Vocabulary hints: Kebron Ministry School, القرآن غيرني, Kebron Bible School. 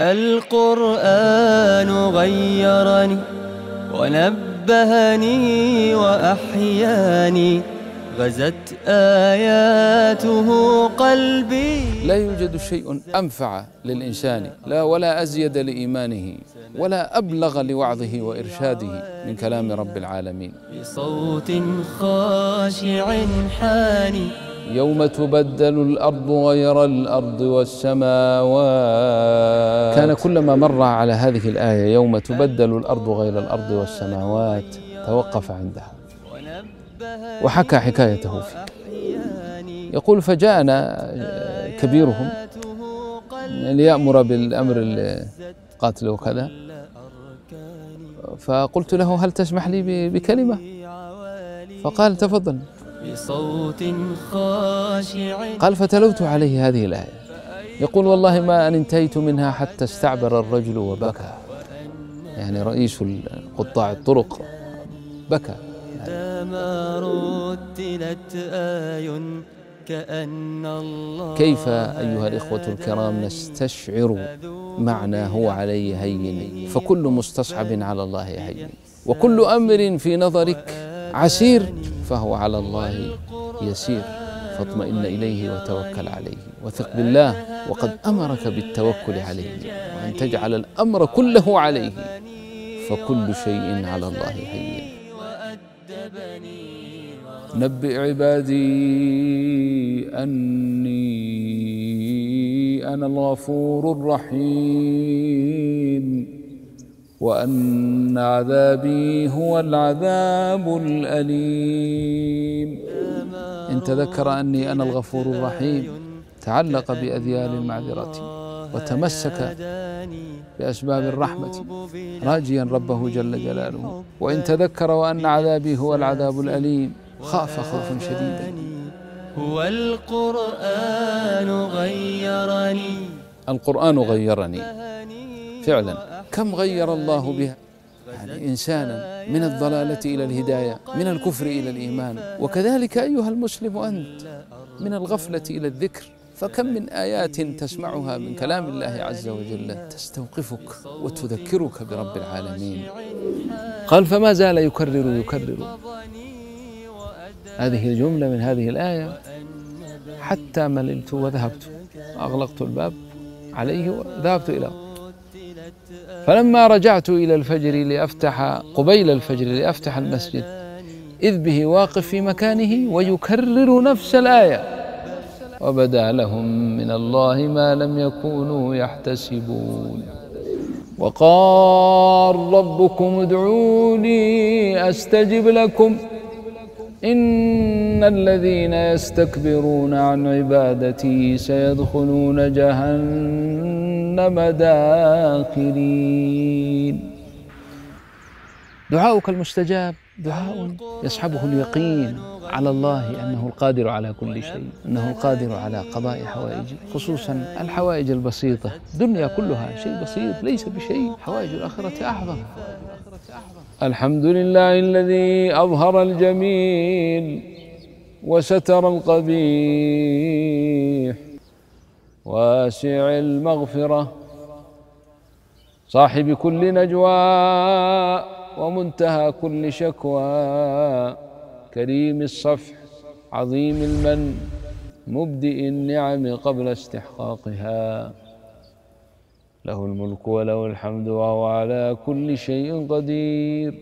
القرآن غيرني ونبهني وأحياني، غزت آياته قلبي. لا يوجد شيء أنفع للإنسان لا ولا أزيد لإيمانه ولا أبلغ لوعظه وإرشاده من كلام رب العالمين. بصوت خاشع حاني، يوم تبدل الأرض غير الأرض والسماوات. كان كلما مر على هذه الآية يوم تبدل الأرض غير الأرض والسماوات توقف عندها وحكى حكايته فيه. يقول فجاءنا كبيرهم ليأمر بالأمر القاتل وكذا، فقلت له هل تسمح لي بكلمة؟ فقال تفضل. قال فتلوت عليه هذه الآية، يقول والله ما أن انتهيت منها حتى استعبر الرجل وبكى، يعني رئيس قطاع الطرق بكى. ما رتلت آي كأن الله. كيف أيها الإخوة الكرام نستشعر معنى هو عليه هين، فكل مستصعب على الله هين، وكل أمر في نظرك عسير فهو على الله يسير، فاطمئن إليه وتوكل عليه وثق بالله، وقد أمرك بالتوكل عليه وأن تجعل الأمر كله عليه، فكل شيء على الله هين. نبئ عبادي أني أنا الغفور الرحيم وأن عذابي هو العذاب الأليم. إن تذكر أني أنا الغفور الرحيم تعلق بأذيال معذرتي وتمسك بأسباب الرحمة راجيا ربه جل جلاله، وإن تذكر وأن عذابي هو العذاب الأليم خاف خوفا شديدا. هو القرآن غيرني، القرآن غيرني فعلا. كم غير الله بها يعني إنسانا من الضلالة إلى الهداية، من الكفر إلى الإيمان، وكذلك أيها المسلم أنت من الغفلة إلى الذكر. فكم من آيات تسمعها من كلام الله عز وجل تستوقفك وتذكرك برب العالمين. قال فما زال يكرر هذه الجملة من هذه الآية حتى مللت وذهبت، أغلقت الباب عليه وذهبت إلى، فلما رجعت إلى الفجر لأفتح قبيل الفجر لأفتح المسجد إذ به واقف في مكانه ويكرر نفس الآية. وبدا لهم من الله ما لم يكونوا يحتسبون، وقال ربكم ادعوني أستجب لكم إن الذين يستكبرون عن عبادتي سيدخلون جهنم داخرين. دعاؤك المستجاب دعاء يصحبه اليقين على الله أنه القادر على كل شيء، أنه القادر على قضاء حوائجي، خصوصا الحوائج البسيطة. الدنيا كلها شيء بسيط ليس بشيء، حوائج الآخرة أعظم. الحمد لله الذي أظهر الجميل وستر القبيح، واسع المغفرة صاحب كل نجوى ومنتهى كل شكوى، كريم الصفح عظيم المن، مبدئ النعم قبل استحقاقها، له الملك وله الحمد وهو على كل شيء قدير.